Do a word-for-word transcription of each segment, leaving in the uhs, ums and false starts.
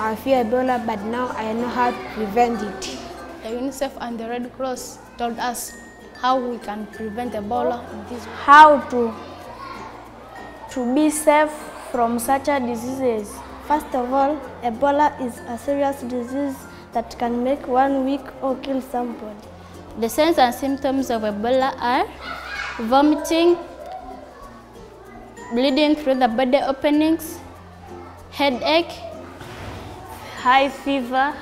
I fear Ebola, but now I know how to prevent it. The UNICEF and the Red Cross told us how we can prevent Ebola. How to, to be safe from such diseases. First of all, Ebola is a serious disease that can make one weak or kill somebody. The signs and symptoms of Ebola are vomiting, bleeding through the body openings, headache, high fever,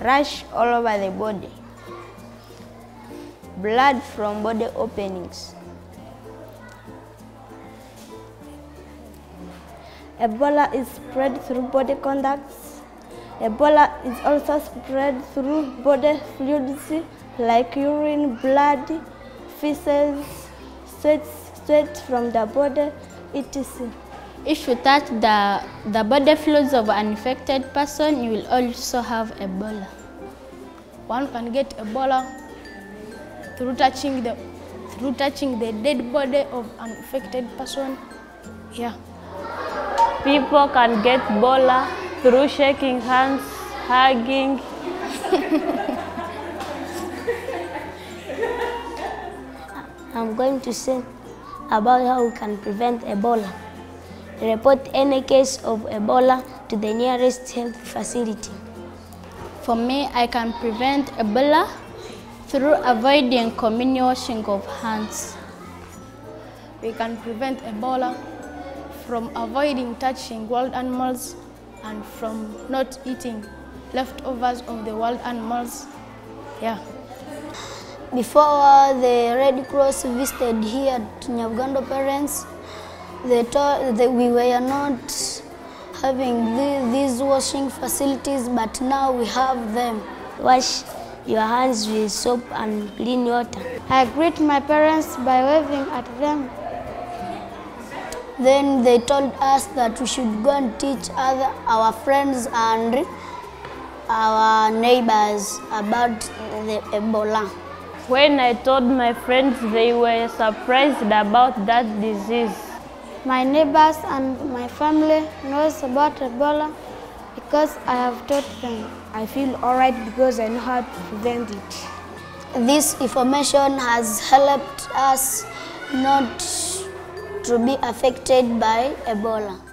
rash all over the body, blood from body openings. Ebola is spread through body contacts. Ebola is also spread through body fluids like urine, blood, feces, sweat, sweat from the body, et cetera. If you touch the, the body fluids of an infected person, you will also have Ebola. One can get Ebola through touching the, through touching the dead body of an infected person. Yeah. People can get Ebola through shaking hands, hugging. I'm going to say about how we can prevent Ebola. Report any case of Ebola to the nearest health facility. For me, I can prevent Ebola through avoiding communal washing of hands. We can prevent Ebola from avoiding touching wild animals and from not eating leftovers of the wild animals. Yeah. Before the Red Cross visited here to Nyabungandu parents, They told that we were not having the, these washing facilities, but now we have them. Wash your hands with soap and clean water. I greet my parents by waving at them. Then they told us that we should go and teach other, our friends and our neighbors about the Ebola. When I told my friends, they were surprised about that disease. My neighbors and my family knows about Ebola because I have taught them. I feel alright because I know how to prevent it. This information has helped us not to be affected by Ebola.